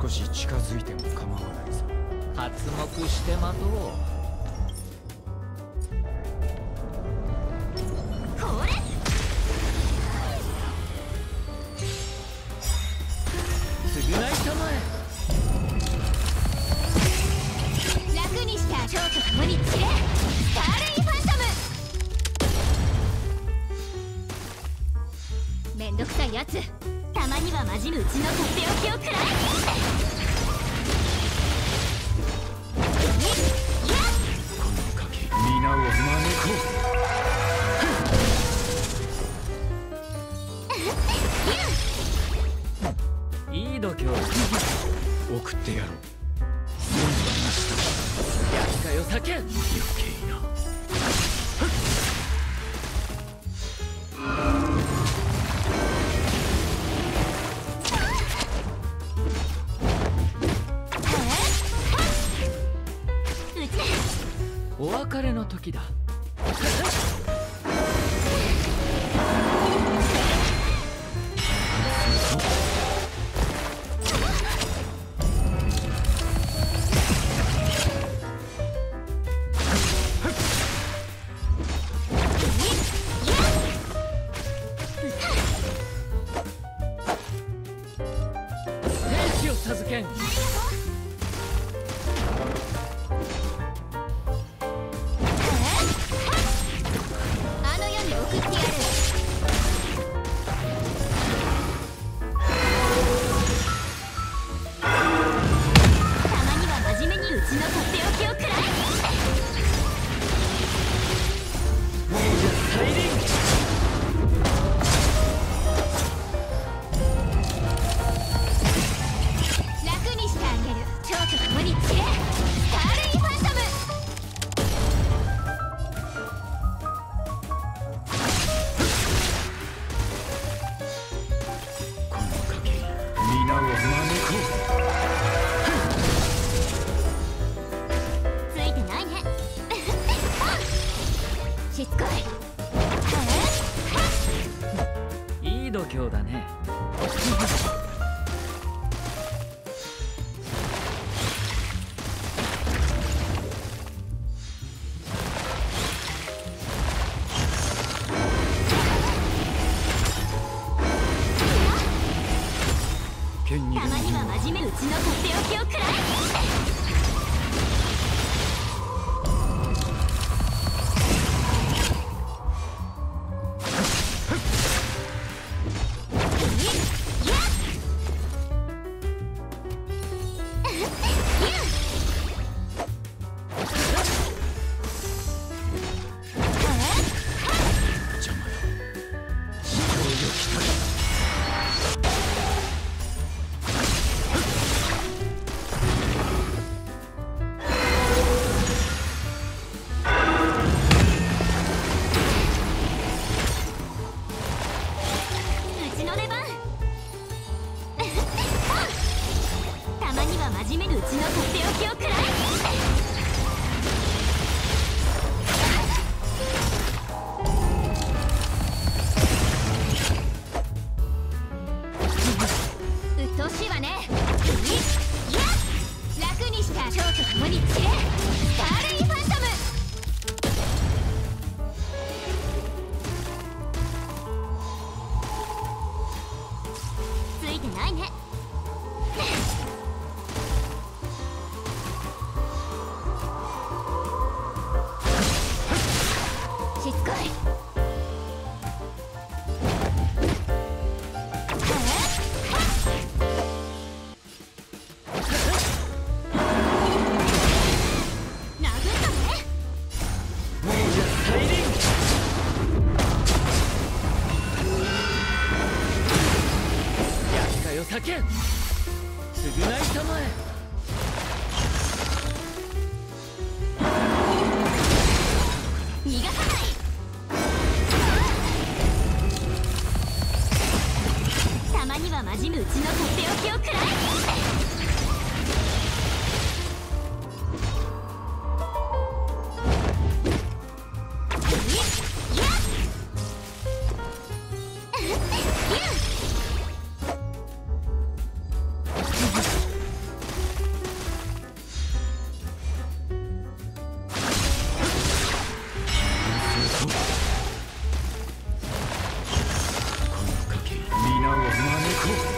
少し近づいても構わないぞ。発目して待とう。こう。